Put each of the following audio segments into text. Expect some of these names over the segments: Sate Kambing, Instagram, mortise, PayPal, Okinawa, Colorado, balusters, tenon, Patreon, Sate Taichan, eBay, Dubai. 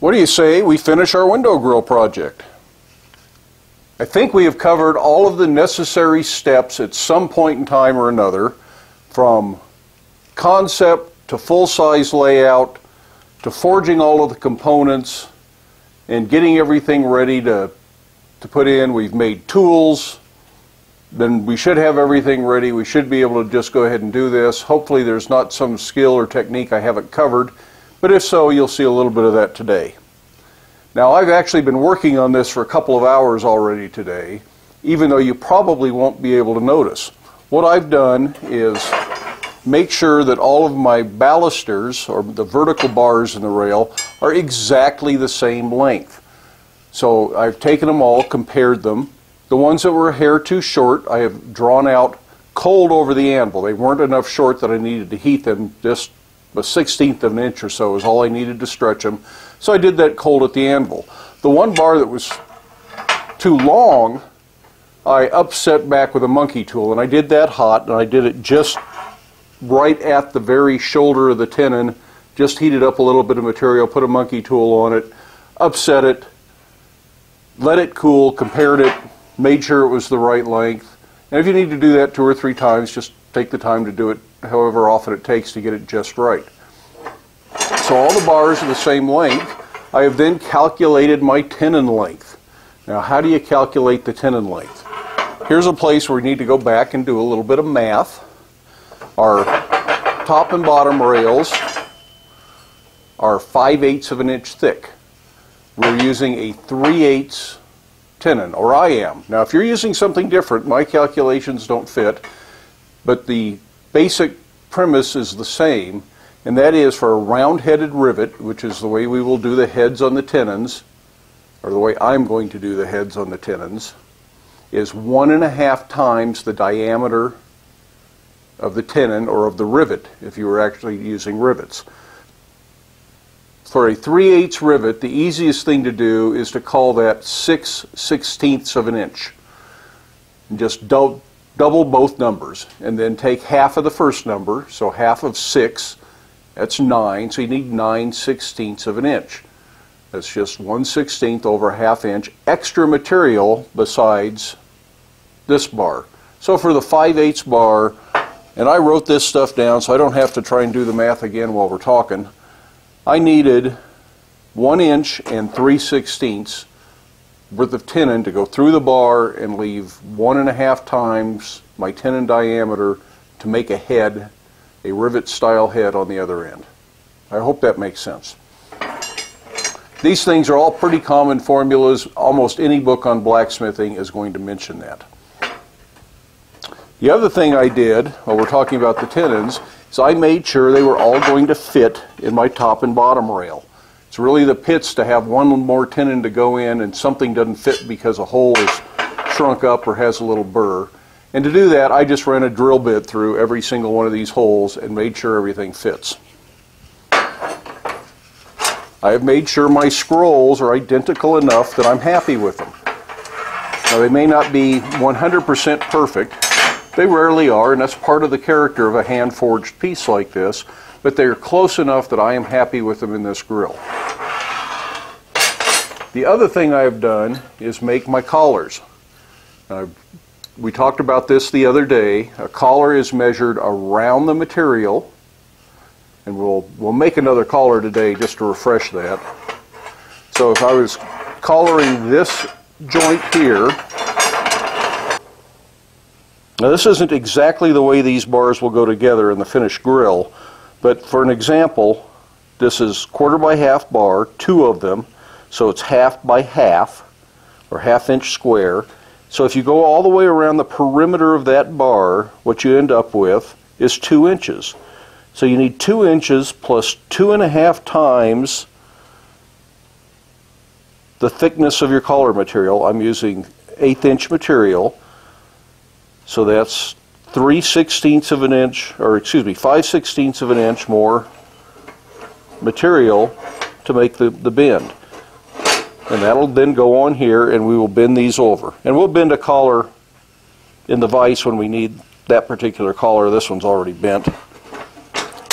What do you say we finish our window grill project? I think we have covered all of the necessary steps at some point in time or another, from concept to full-size layout to forging all of the components and getting everything ready to put in. We've made tools. Then we should have everything ready. We should be able to just go ahead and do this. Hopefully there's not some skill or technique I haven't covered, but if so, you'll see a little bit of that today. Now, I've actually been working on this for a couple of hours already today, even though you probably won't be able to notice. What I've done is make sure that all of my balusters, or the vertical bars in the rail, are exactly the same length. So I've taken them all, compared them. The ones that were a hair too short, I have drawn out cold over the anvil. They weren't enough short that I needed to heat them. Just a 1/16 of an inch or so is all I needed to stretch them. So I did that cold at the anvil. The one bar that was too long, I upset back with a monkey tool, and I did that hot, and I did it just right at the very shoulder of the tenon, just heated up a little bit of material, put a monkey tool on it, upset it, let it cool, compared it, made sure it was the right length. And if you need to do that 2 or 3 times, just take the time to do it however often it takes to get it just right. So all the bars are the same length. I have then calculated my tenon length. Now, how do you calculate the tenon length? Here's a place where we need to go back and do a little bit of math. Our top and bottom rails are 5/8 of an inch thick. We're using a 3/8 tenon, or I am. Now, if you're using something different, my calculations don't fit, but the basic premise is the same, and that is for a round-headed rivet, which is the way we will do the heads on the tenons, or the way I'm going to do the heads on the tenons, is 1.5 times the diameter of the tenon, or of the rivet, if you were actually using rivets. For a 3/8 rivet, the easiest thing to do is to call that 6/16 of an inch. And just double both numbers, and then take half of the first number, so half of 6, that's 9, so you need 9/16 of an inch. That's just 1/16 over ½ inch extra material besides this bar. So for the 5/8 bar, and I wrote this stuff down so I don't have to try and do the math again while we're talking, I needed 1 inch and 3/16 worth of tenon to go through the bar and leave 1.5 times my tenon diameter to make a head, a rivet style head on the other end. I hope that makes sense. These things are all pretty common formulas. Almost any book on blacksmithing is going to mention that. The other thing I did while we're talking about the tenons is I made sure they were all going to fit in my top and bottom rail. It's really the pits to have one more tenon to go in and something doesn't fit because a hole is shrunk up or has a little burr. And to do that, I just ran a drill bit through every single one of these holes and made sure everything fits. I have made sure my scrolls are identical enough that I'm happy with them. Now, they may not be 100% perfect. They rarely are, and that's part of the character of a hand-forged piece like this, but they are close enough that I am happy with them in this grill. The other thing I have done is make my collars. We talked about this the other day. A collar is measured around the material, and we'll make another collar today just to refresh that. So if I was collaring this joint here, now this isn't exactly the way these bars will go together in the finished grill, but for an example, this is 1/4 by 1/2 bar, 2 of them, so it's 1/2 by 1/2, or 1/2 inch square. So if you go all the way around the perimeter of that bar, what you end up with is 2 inches. So you need 2 inches plus 2.5 times the thickness of your collar material. I'm using 1/8 inch material, so that's 3/16 of an inch, or excuse me, 5/16 of an inch more material to make the bend. And that'll then go on here, and we will bend these over. And we'll bend a collar in the vise when we need that particular collar. This one's already bent.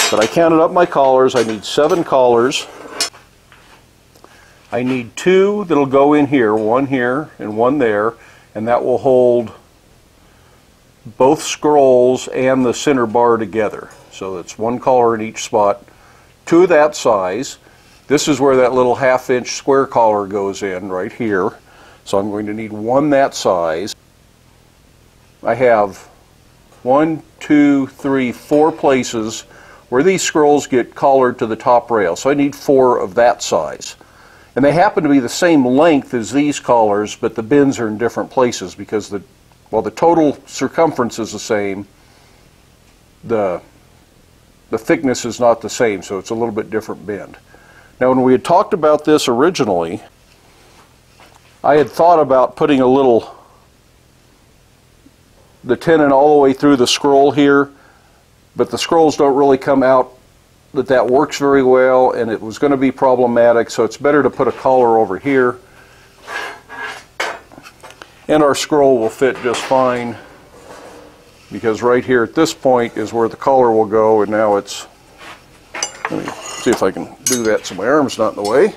But I counted up my collars. I need 7 collars. I need two that'll go in here, one here and one there, and that will hold both scrolls and the center bar together. So that's one collar in each spot, two of that size. This is where that little half-inch square collar goes in, right here. So I'm going to need one that size. I have 4 places where these scrolls get collared to the top rail. So I need 4 of that size. And they happen to be the same length as these collars, but the bends are in different places because the total circumference is the same, the thickness is not the same, so it's a little bit different bend. Now, when we had talked about this originally, I had thought about putting a little, the tenon all the way through the scroll here, but the scrolls don't really come out that works very well, and it was going to be problematic, so it's better to put a collar over here, and our scroll will fit just fine, because right here at this point is where the collar will go, and now it's, let me see if I can do that so my arm's not in the way.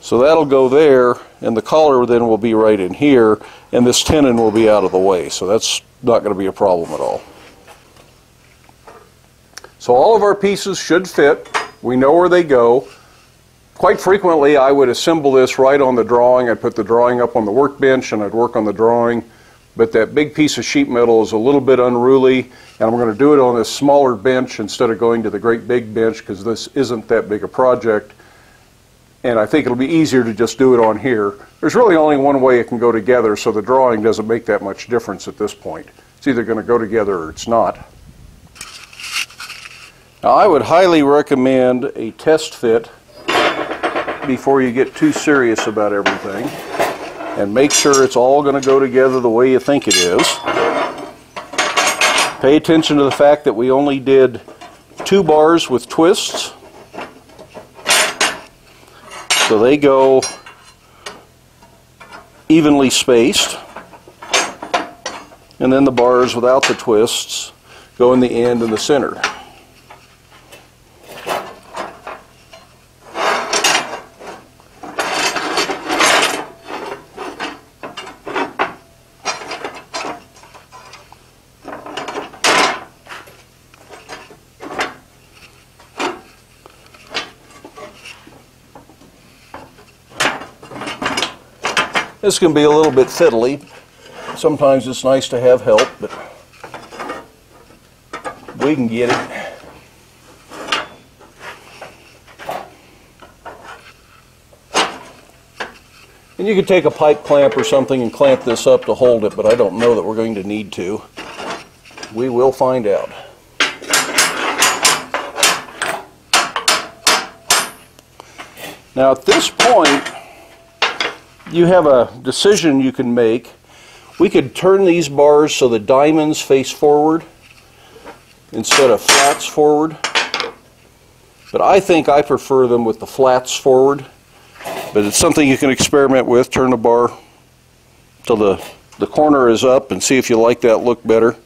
So that'll go there, and the collar then will be right in here, and this tenon will be out of the way, so that's not going to be a problem at all. So all of our pieces should fit. We know where they go. Quite frequently, I would assemble this right on the drawing. I'd put the drawing up on the workbench and I'd work on the drawing. But that big piece of sheet metal is a little bit unruly, and I'm going to do it on this smaller bench instead of going to the great big bench because this isn't that big a project. And I think it'll be easier to just do it on here. There's really only one way it can go together, so the drawing doesn't make that much difference at this point. It's either going to go together or it's not. Now, I would highly recommend a test fit before you get too serious about everything, and make sure it's all going to go together the way you think it is. Pay attention to the fact that we only did 2 bars with twists, so they go evenly spaced, and then the bars without the twists go in the end and the center. This can be a little bit fiddly. Sometimes it's nice to have help, but we can get it. And you could take a pipe clamp or something and clamp this up to hold it, but I don't know that we're going to need to. We will find out. Now, at this point, you have a decision you can make. We could turn these bars so the diamonds face forward instead of flats forward, but I think I prefer them with the flats forward, but it's something you can experiment with. Turn the bar till the corner is up and see if you like that look better.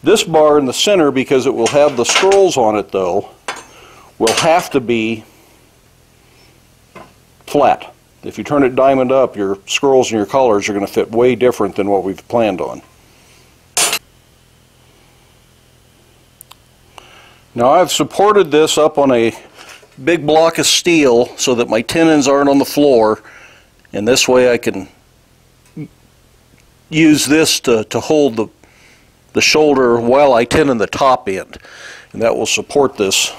This bar in the center, because it will have the scrolls on it though, will have to be flat. If you turn it diamond up, your scrolls and your collars are going to fit way different than what we've planned on. Now, I've supported this up on a big block of steel so that my tenons aren't on the floor, and this way I can use this to hold the shoulder while I tenon the top end, and that will support this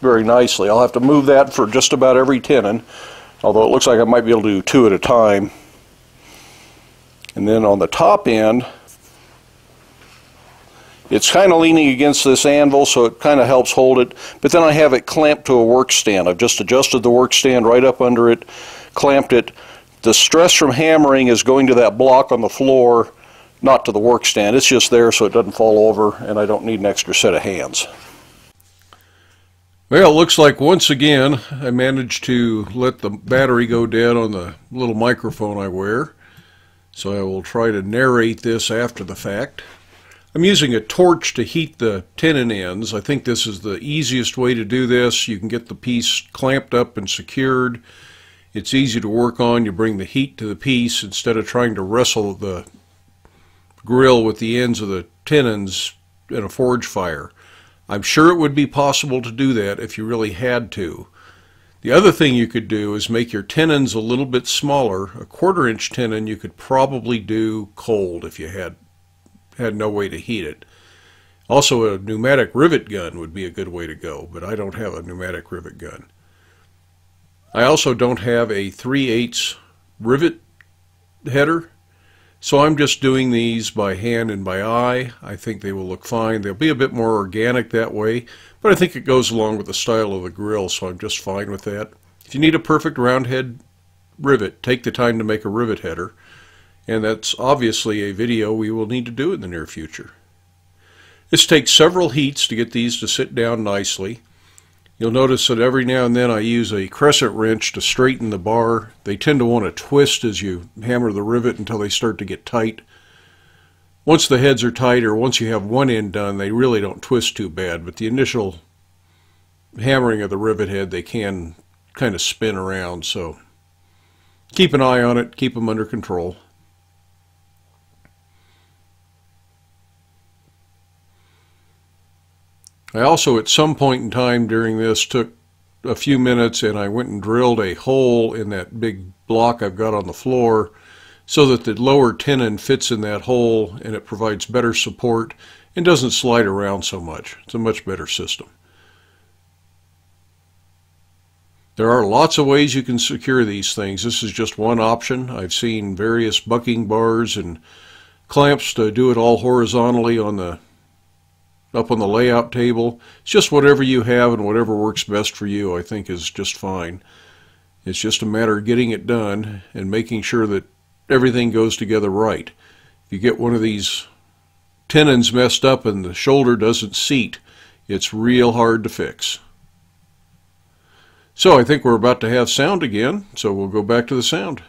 very nicely. I'll have to move that for just about every tenon, although it looks like I might be able to do 2 at a time. And then on the top end, it's kind of leaning against this anvil, so it kind of helps hold it, but then I have it clamped to a work stand. I've just adjusted the work stand right up under it, clamped it. The stress from hammering is going to that block on the floor, not to the work stand. It's just there so it doesn't fall over, and I don't need an extra set of hands. Well, it looks like once again I managed to let the battery go dead on the little microphone I wear, so I will try to narrate this after the fact. I'm using a torch to heat the tenon ends. I think this is the easiest way to do this. You can get the piece clamped up and secured. It's easy to work on. You bring the heat to the piece instead of trying to wrestle the grill with the ends of the tenons in a forge fire. I'm sure it would be possible to do that if you really had to. The other thing you could do is make your tenons a little bit smaller. A 1/4 inch tenon you could probably do cold if you had no way to heat it. Also, a pneumatic rivet gun would be a good way to go, but I don't have a pneumatic rivet gun. I also don't have a 3/8 rivet header, so I'm just doing these by hand and by eye. I think they will look fine. They'll be a bit more organic that way, but I think it goes along with the style of the grill, so I'm just fine with that. If you need a perfect round head rivet, take the time to make a rivet header, and that's obviously a video we will need to do in the near future. This takes several heats to get these to sit down nicely. You'll notice that every now and then I use a crescent wrench to straighten the bar. They tend to want to twist as you hammer the rivet until they start to get tight. Once the heads are tight, or once you have one end done, they really don't twist too bad, but the initial hammering of the rivet head, they can kind of spin around, so keep an eye on it, keep them under control. I also at some point in time during this took a few minutes and I went and drilled a hole in that big block I've got on the floor so that the lower tenon fits in that hole and it provides better support and doesn't slide around so much. It's a much better system. There are lots of ways you can secure these things. This is just one option. I've seen various bucking bars and clamps to do it all horizontally on the up on the layout table. It's just whatever you have and whatever works best for you, I think, is just fine. It's just a matter of getting it done and making sure that everything goes together right. If you get one of these tenons messed up and the shoulder doesn't seat, it's real hard to fix. So I think we're about to have sound again, so we'll go back to the sound.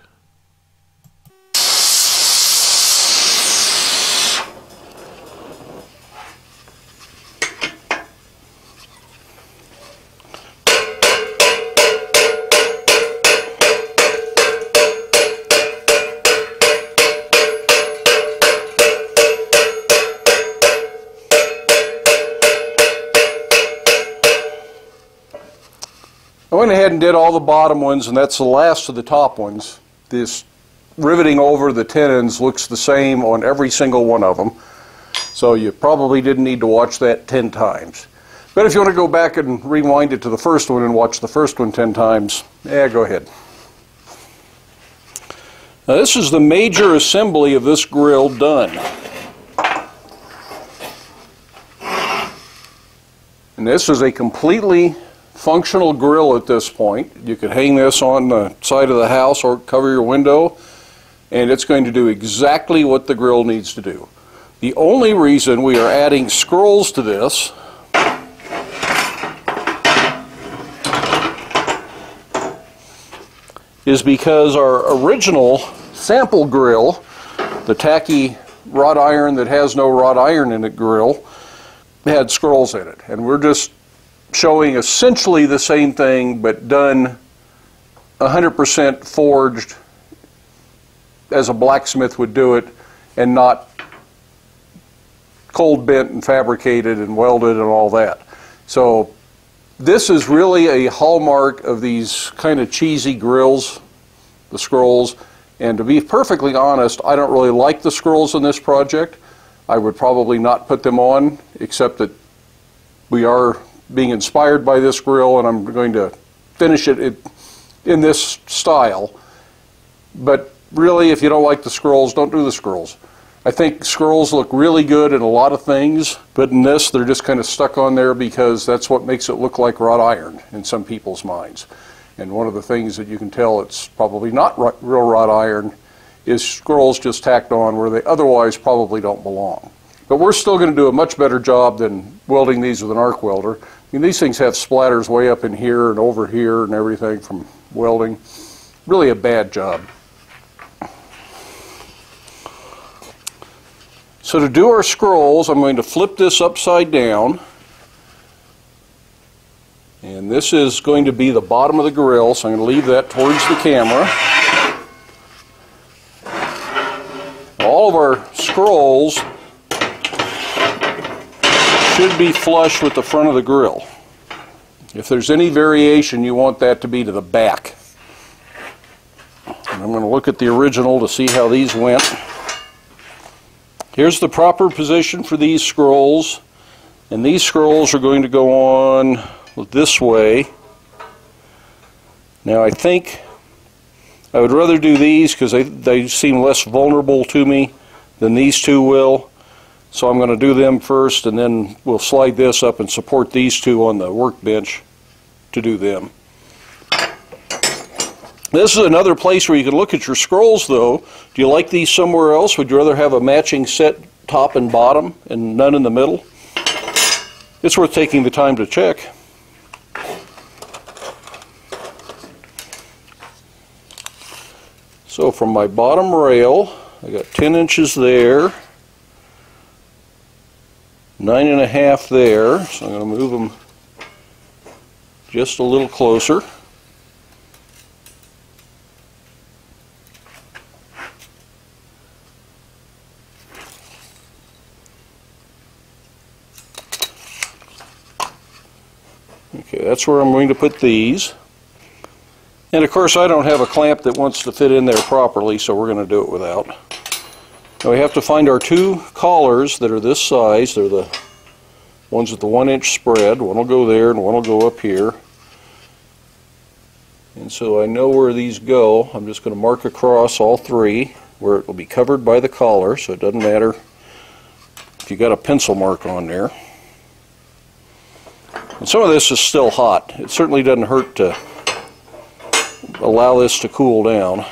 I went ahead and did all the bottom ones, and that's the last of the top ones. This riveting over the tenons looks the same on every single one of them, so you probably didn't need to watch that 10 times. But if you want to go back and rewind it to the first one and watch the first one 10 times, go ahead. Now this is the major assembly of this grill done. And this is a completely functional grill at this point. You could hang this on the side of the house or cover your window, and it's going to do exactly what the grill needs to do. The only reason we are adding scrolls to this is because our original sample grill, the tacky wrought iron that has no wrought iron in it grill, had scrolls in it, and we're just showing essentially the same thing but done 100% forged as a blacksmith would do it and not cold bent and fabricated and welded and all that. So this is really a hallmark of these kind of cheesy grills, the scrolls, and to be perfectly honest, I don't really like the scrolls in this project. I would probably not put them on, except that we are being inspired by this grill, and I'm going to finish it in this style. But really, if you don't like the scrolls, don't do the scrolls. I think scrolls look really good in a lot of things, but in this, they're just kind of stuck on there because that's what makes it look like wrought iron in some people's minds. And one of the things that you can tell it's probably not real wrought iron is scrolls just tacked on where they otherwise probably don't belong. But we're still going to do a much better job than welding these with an arc welder. I mean, these things have splatters way up in here and over here and everything from welding. Really a bad job. So to do our scrolls, I'm going to flip this upside down. And this is going to be the bottom of the grill, so I'm going to leave that towards the camera. All of our scrolls should be flush with the front of the grill. If there's any variation, you want that to be to the back. And I'm going to look at the original to see how these went. Here's the proper position for these scrolls, and these scrolls are going to go on this way. Now I think I would rather do these because they seem less vulnerable to me than these two will. So I'm going to do them first, and then we'll slide this up and support these two on the workbench to do them. This is another place where you can look at your scrolls though. Do you like these somewhere else? Would you rather have a matching set top and bottom and none in the middle? It's worth taking the time to check. So from my bottom rail, I got 10 inches there, 9.5 there, so I'm going to move them just a little closer. Okay, that's where I'm going to put these. And of course I don't have a clamp that wants to fit in there properly, so we're going to do it without. Now we have to find our two collars that are this size. They're the ones with the 1-inch spread. One will go there and one will go up here. And so I know where these go. I'm just going to mark across all three where it will be covered by the collar, so it doesn't matter if you got a pencil mark on there. And some of this is still hot. It certainly doesn't hurt to allow this to cool down.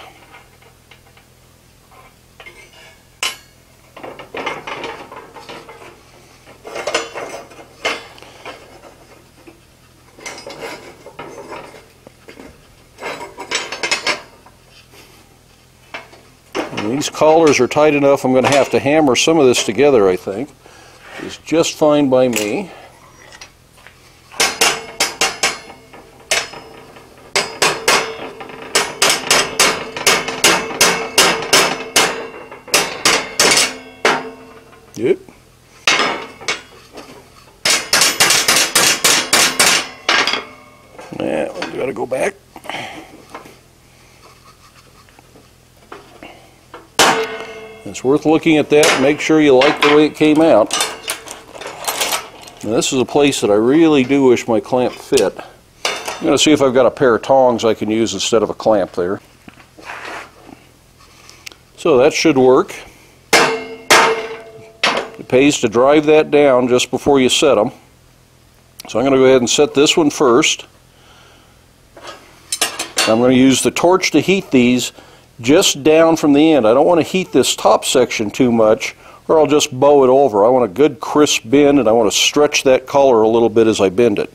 And these collars are tight enough, I'm going to have to hammer some of this together, I think. It's just fine by me. Yep. Yeah, we gotta go back. It's worth looking at that and make sure you like the way it came out. Now this is a place that I really do wish my clamp fit. I'm gonna see if I've got a pair of tongs I can use instead of a clamp there. So that should work. It pays to drive that down just before you set them. So I'm going to go ahead and set this one first. I'm going to use the torch to heat these just down from the end. I don't want to heat this top section too much or I'll just bow it over. I want a good crisp bend, and I want to stretch that collar a little bit as I bend it.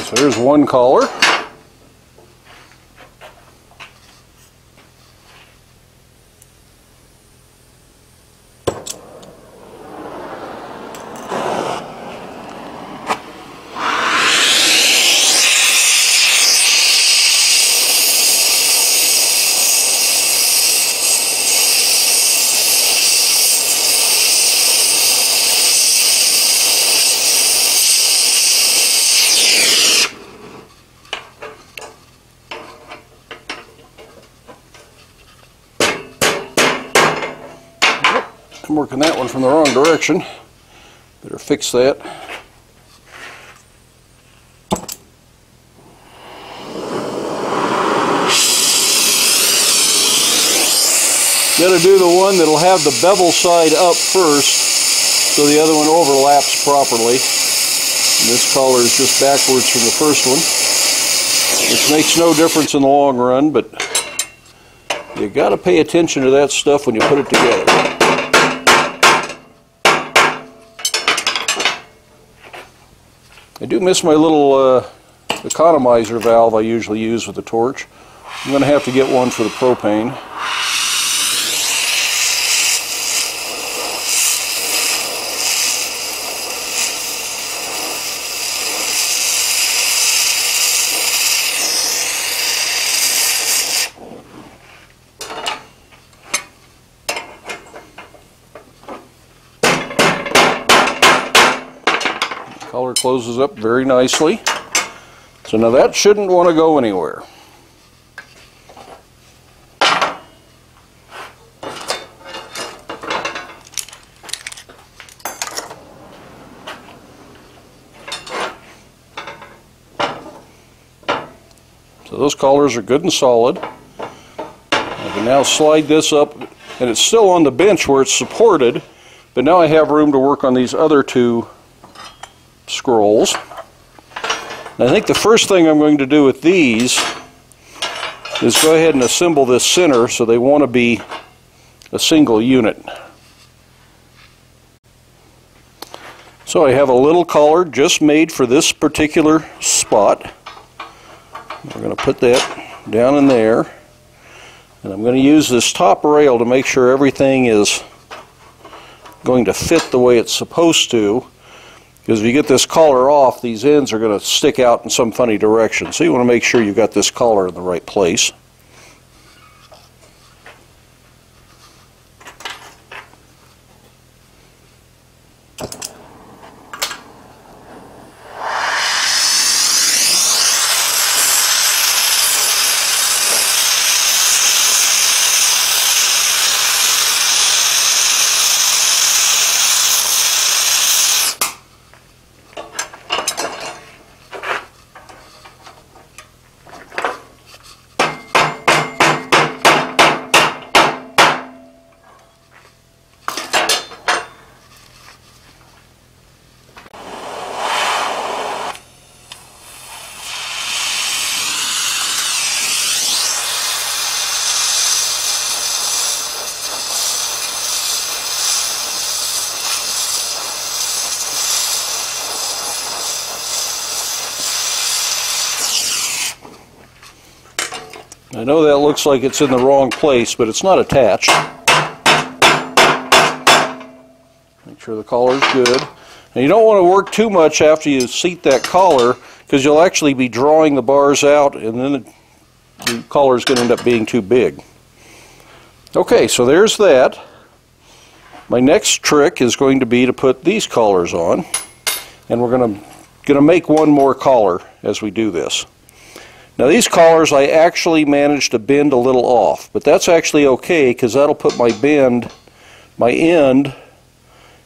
So there's one collar. working that one from the wrong direction. Better fix that. Gotta do the one that'll have the bevel side up first so the other one overlaps properly. And this collar is just backwards from the first one, which makes no difference in the long run, but you gotta pay attention to that stuff when you put it together. I do miss my little economizer valve I usually use with the torch. I'm going to have to get one for the propane. Collar closes up very nicely. So now that shouldn't want to go anywhere. So those collars are good and solid. I can now slide this up, and it's still on the bench where it's supported, but now I have room to work on these other two scrolls. And I think the first thing I'm going to do with these is go ahead and assemble this center so they want to be a single unit. So I have a little collar just made for this particular spot. We're going to put that down in there, and I'm going to use this top rail to make sure everything is going to fit the way it's supposed to. Because if you get this collar off, these ends are going to stick out in some funny direction. So you want to make sure you've got this collar in the right place. I know that looks like it's in the wrong place, but it's not attached. Make sure the collar's good. And you don't want to work too much after you seat that collar, because you'll actually be drawing the bars out, and then the collar's going to end up being too big. Okay, so there's that. My next trick is going to be to put these collars on, and we're going to make one more collar as we do this. Now these collars I actually managed to bend a little off, but that's actually okay because that'll put my end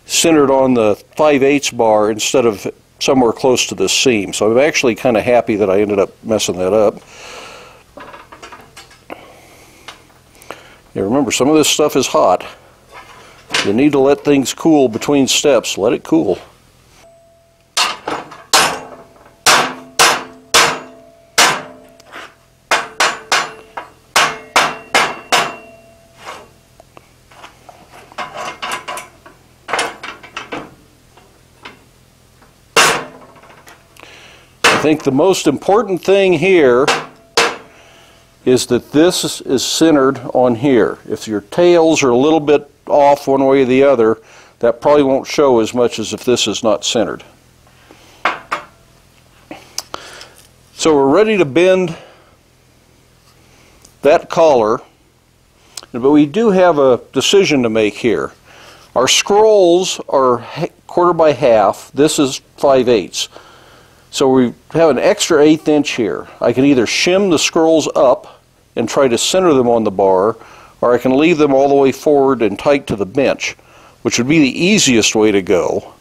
centered on the 5/8 bar instead of somewhere close to this seam. So I'm actually kind of happy that I ended up messing that up. Now remember, some of this stuff is hot. You need to let things cool between steps. Let it cool. I think the most important thing here is that this is centered on here. If your tails are a little bit off one way or the other, that probably won't show as much as if this is not centered. So we're ready to bend that collar, but we do have a decision to make here. Our scrolls are 1/4 by 1/2. This is 5/8. So we have an extra 1/8 inch here. I can either shim the scrolls up and try to center them on the bar, or I can leave them all the way forward and tight to the bench. which would be the easiest way to go.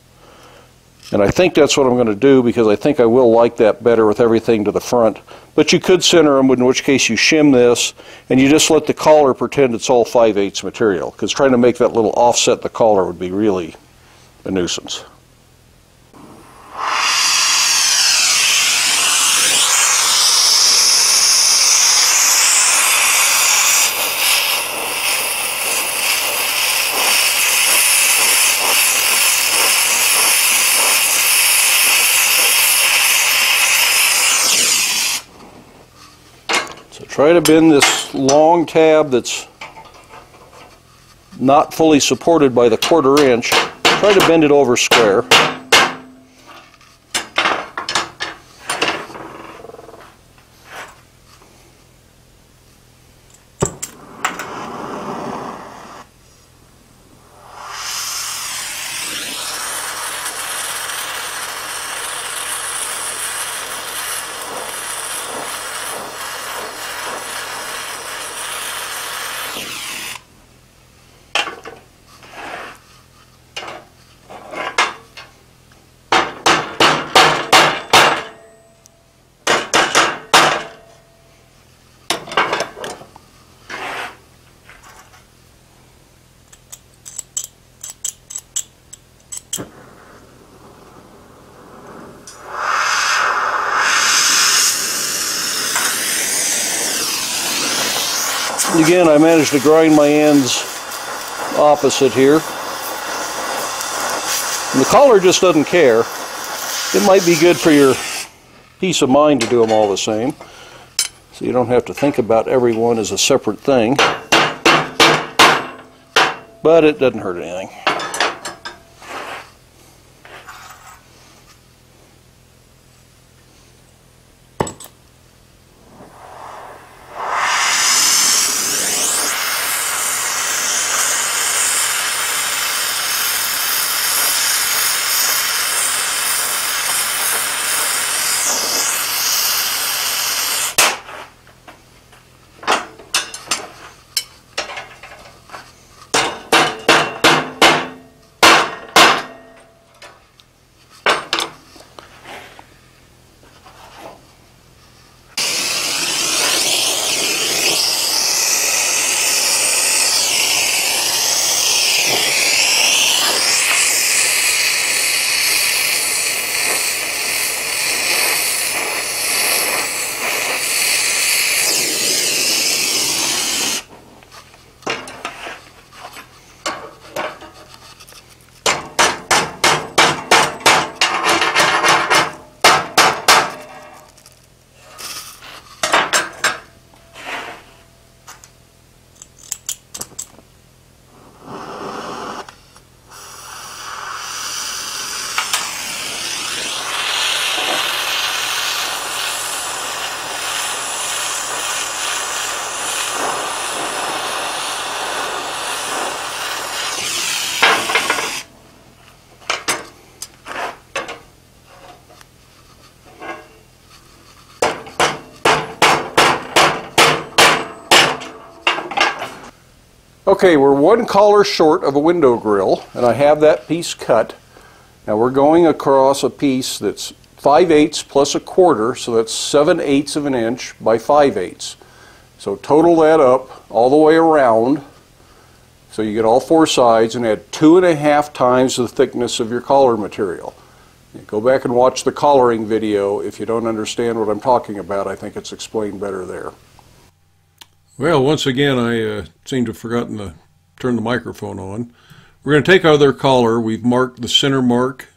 And I think that's what I'm going to do, because I think I will like that better with everything to the front. But you could center them, in which case you shim this, and you just let the collar pretend it's all 5/8 material, because trying to make that little offset in the collar would be really a nuisance. Try to bend this long tab that's not fully supported by the 1/4 inch. Try to bend it over square. Again, I managed to grind my ends opposite here. And the collar just doesn't care. It might be good for your peace of mind to do them all the same, so you don't have to think about every one as a separate thing. But it doesn't hurt anything. Okay, we're one collar short of a window grill, and I have that piece cut. Now we're going across a piece that's 5/8 plus a 1/4, so that's 7/8 of an inch by 5/8. So total that up all the way around, so you get all 4 sides, and add 2.5 times the thickness of your collar material. You go back and watch the collaring video if you don't understand what I'm talking about. I think it's explained better there. Well, once again, I seem to have forgotten to turn the microphone on. We're going to take our other collar. We've marked the center mark,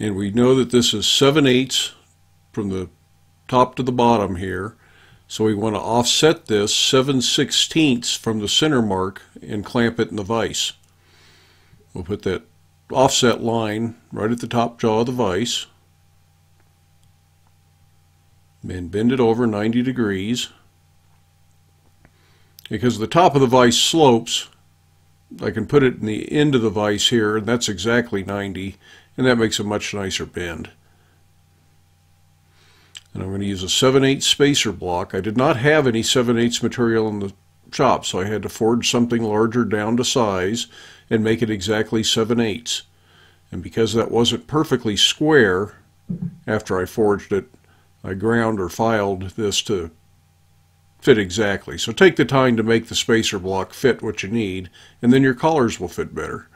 and we know that this is 7/8 from the top to the bottom here. So we want to offset this 7/16 from the center mark and clamp it in the vise. We'll put that offset line right at the top jaw of the vise, and bend it over 90 degrees. Because the top of the vise slopes, I can put it in the end of the vise here, and that's exactly 90, and that makes a much nicer bend. And I'm going to use a 7/8 spacer block. I did not have any 7/8 material in the chop, so I had to forge something larger down to size and make it exactly 7/8. And because that wasn't perfectly square after I forged it, I ground or filed this to fit exactly. So take the time to make the spacer block fit what you need, and then your collars will fit better.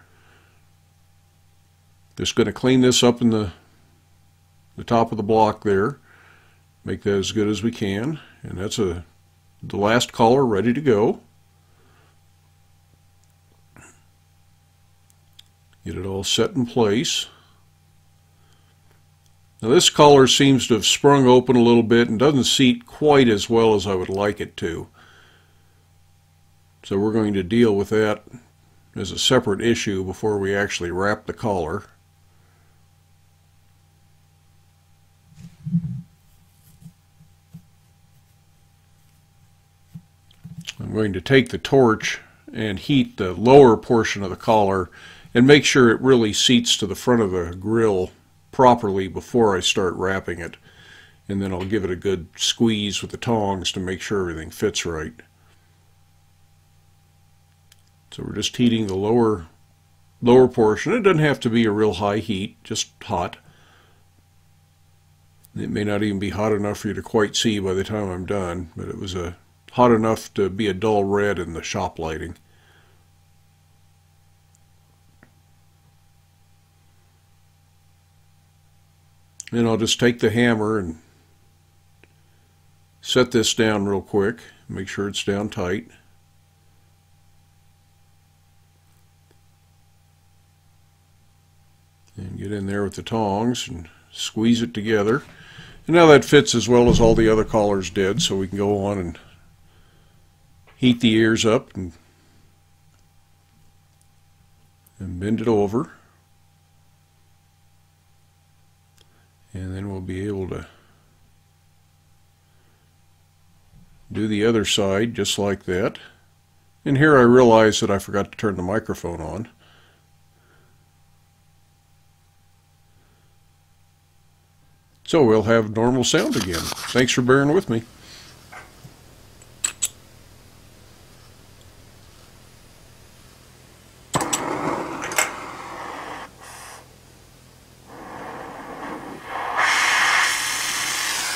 Just going to clean this up in the top of the block there, make that as good as we can, and that's the last collar ready to go. Get it all set in place. Now this collar seems to have sprung open a little bit and doesn't seat quite as well as I would like it to. So we're going to deal with that as a separate issue before we actually wrap the collar. I'm going to take the torch and heat the lower portion of the collar and make sure it really seats to the front of the grill properly before I start wrapping it, and then I'll give it a good squeeze with the tongs to make sure everything fits right. So we're just heating the lower portion. It doesn't have to be a real high heat, just hot. It may not even be hot enough for you to quite see by the time I'm done, but it was hot enough to be a dull red in the shop lighting. And I'll just take the hammer and set this down real quick, make sure it's down tight. And get in there with the tongs and squeeze it together. And now that fits as well as all the other collars did, so we can go on and heat the ears up and bend it over. And then we'll be able to do the other side just like that. And here I realized that I forgot to turn the microphone on. So we'll have normal sound again. Thanks for bearing with me.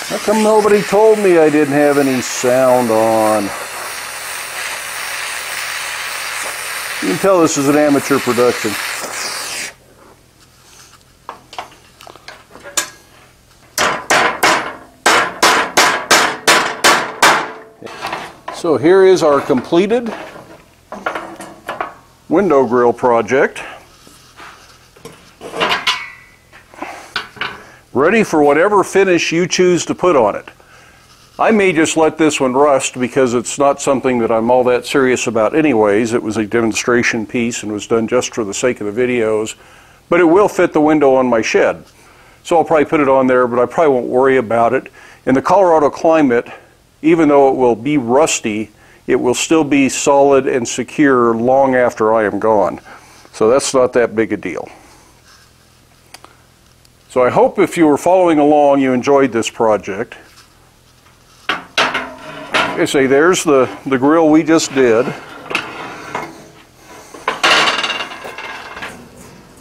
How come nobody told me I didn't have any sound on? You can tell this is an amateur production. So here is our completed window grill project. Ready for whatever finish you choose to put on it. I may just let this one rust because it's not something that I'm all that serious about anyways. It was a demonstration piece and was done just for the sake of the videos, but it will fit the window on my shed. So I'll probably put it on there, but I probably won't worry about it. In the Colorado climate, even though it will be rusty, it will still be solid and secure long after I am gone. So that's not that big a deal. So I hope if you were following along you enjoyed this project. Okay, so there's the grill we just did.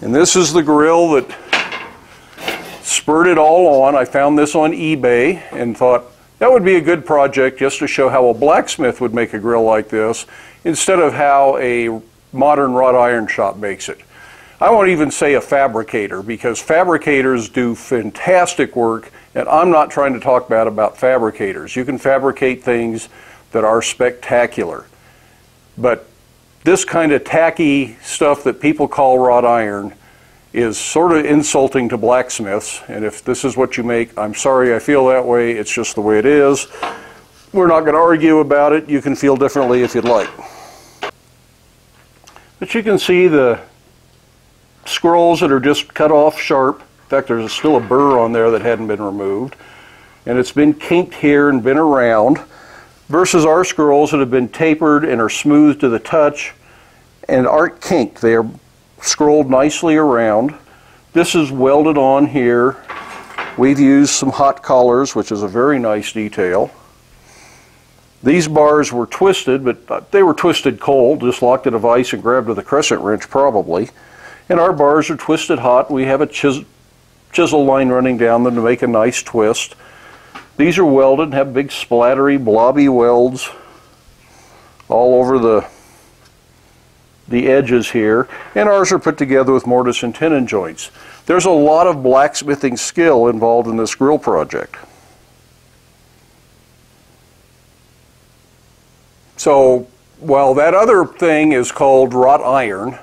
And this is the grill that spurred it all on. I found this on eBay and thought that would be a good project just to show how a blacksmith would make a grill like this instead of how a modern wrought iron shop makes it. I won't even say a fabricator, because fabricators do fantastic work, and I'm not trying to talk bad about fabricators. You can fabricate things that are spectacular. But this kind of tacky stuff that people call wrought iron is sort of insulting to blacksmiths, and if this is what you make, I'm sorry I feel that way, it's just the way it is. We're not going to argue about it. You can feel differently if you'd like. But you can see the scrolls that are just cut off sharp. In fact, there's still a burr on there that hadn't been removed. And it's been kinked here and been around, versus our scrolls that have been tapered and are smooth to the touch and aren't kinked. They are scrolled nicely around. This is welded on here. We've used some hot collars, which is a very nice detail. These bars were twisted, but they were twisted cold, dislocked the device and grabbed with a crescent wrench probably. And our bars are twisted hot. We have a chisel line running down them to make a nice twist. These are welded and have big splattery, blobby welds all over the edges here, and ours are put together with mortise and tenon joints. There's a lot of blacksmithing skill involved in this grill project. So, while that other thing is called wrought iron,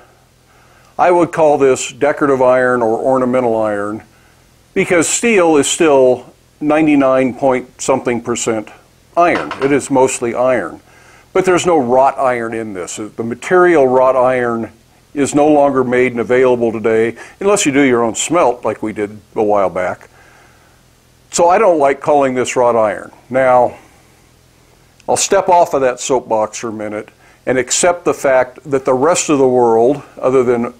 I would call this decorative iron or ornamental iron, because steel is still 99-point-something% iron. It is mostly iron. But there's no wrought iron in this. The material wrought iron is no longer made and available today, unless you do your own smelt like we did a while back. So I don't like calling this wrought iron. Now, I'll step off of that soapbox for a minute and accept the fact that the rest of the world, other than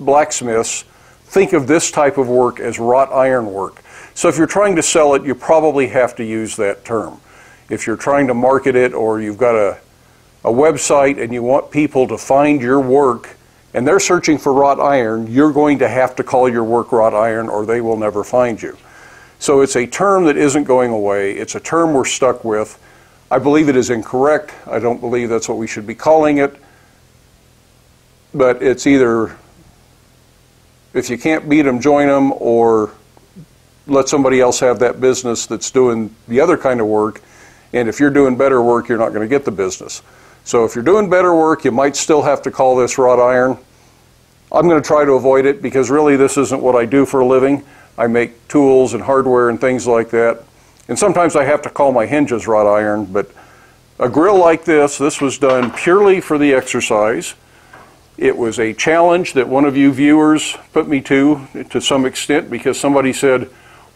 blacksmiths, think of this type of work as wrought iron work. So if you're trying to sell it, you probably have to use that term. If you're trying to market it, or you've got a website and you want people to find your work and they're searching for wrought iron, you're going to have to call your work wrought iron or they will never find you. So it's a term that isn't going away. It's a term we're stuck with. I believe it is incorrect. I don't believe that's what we should be calling it. But it's either, if you can't beat them, join them, or let somebody else have that business that's doing the other kind of work. And if you're doing better work, you're not going to get the business. So if you're doing better work, you might still have to call this wrought iron. I'm going to try to avoid it, because really this isn't what I do for a living. I make tools and hardware and things like that. And sometimes I have to call my hinges wrought iron, but a grill like this was done purely for the exercise. It was a challenge that one of you viewers put me to some extent, because somebody said,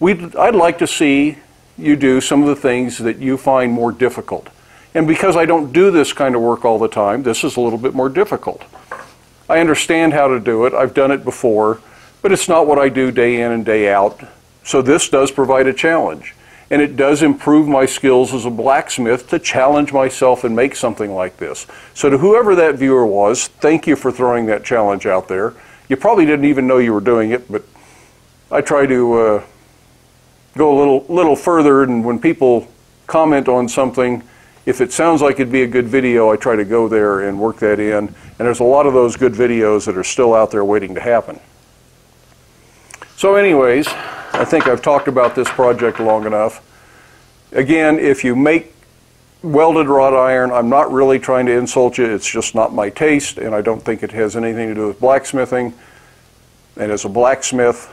I'd like to see you do some of the things that you find more difficult. And because I don't do this kind of work all the time, this is a little bit more difficult. I understand how to do it. I've done it before, but it's not what I do day in and day out. So this does provide a challenge. And it does improve my skills as a blacksmith to challenge myself and make something like this. So to whoever that viewer was, thank you for throwing that challenge out there. You probably didn't even know you were doing it, but I try to go a little further, and when people comment on something, if it sounds like it'd be a good video, I try to go there and work that in. And there's a lot of those good videos that are still out there waiting to happen. So anyways, I think I've talked about this project long enough. Again, if you make welded wrought iron, I'm not really trying to insult you. It's just not my taste, and I don't think it has anything to do with blacksmithing. And as a blacksmith,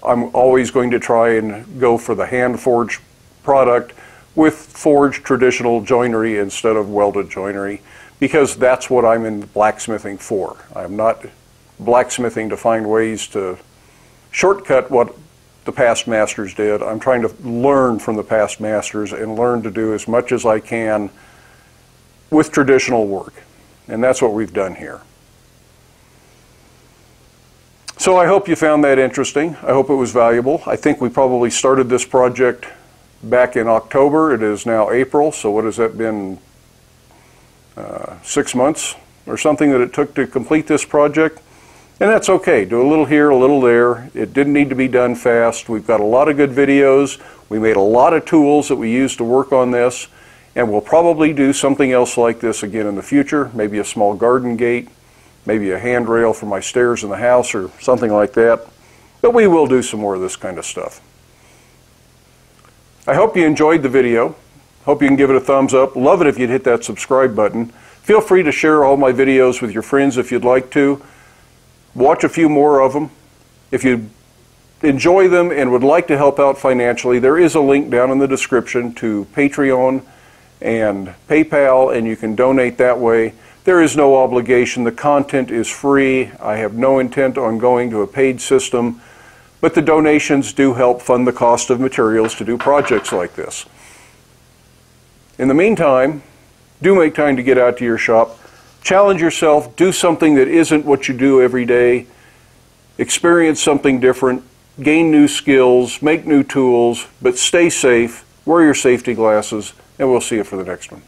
I'm always going to try and go for the hand-forged product with forged traditional joinery instead of welded joinery, because that's what I'm in blacksmithing for. I'm not blacksmithing to find ways to shortcut what the past masters did. I'm trying to learn from the past masters and learn to do as much as I can with traditional work. And that's what we've done here. So I hope you found that interesting. I hope it was valuable. I think we probably started this project back in October. It is now April, so what has that been? 6 months or something that it took to complete this project. And that's okay. Do a little here, a little there. It didn't need to be done fast. We've got a lot of good videos. We made a lot of tools that we used to work on this. And we'll probably do something else like this again in the future. Maybe a small garden gate, maybe a handrail for my stairs in the house or something like that. But we will do some more of this kind of stuff. I hope you enjoyed the video. Hope you can give it a thumbs up. Love it if you'd hit that subscribe button. Feel free to share all my videos with your friends if you'd like to. Watch a few more of them. If you enjoy them and would like to help out financially, there is a link down in the description to Patreon and PayPal, and you can donate that way. There is no obligation. The content is free. I have no intent on going to a paid system, but the donations do help fund the cost of materials to do projects like this. In the meantime, do make time to get out to your shop. Challenge yourself, do something that isn't what you do every day, experience something different, gain new skills, make new tools, but stay safe, wear your safety glasses, and we'll see you for the next one.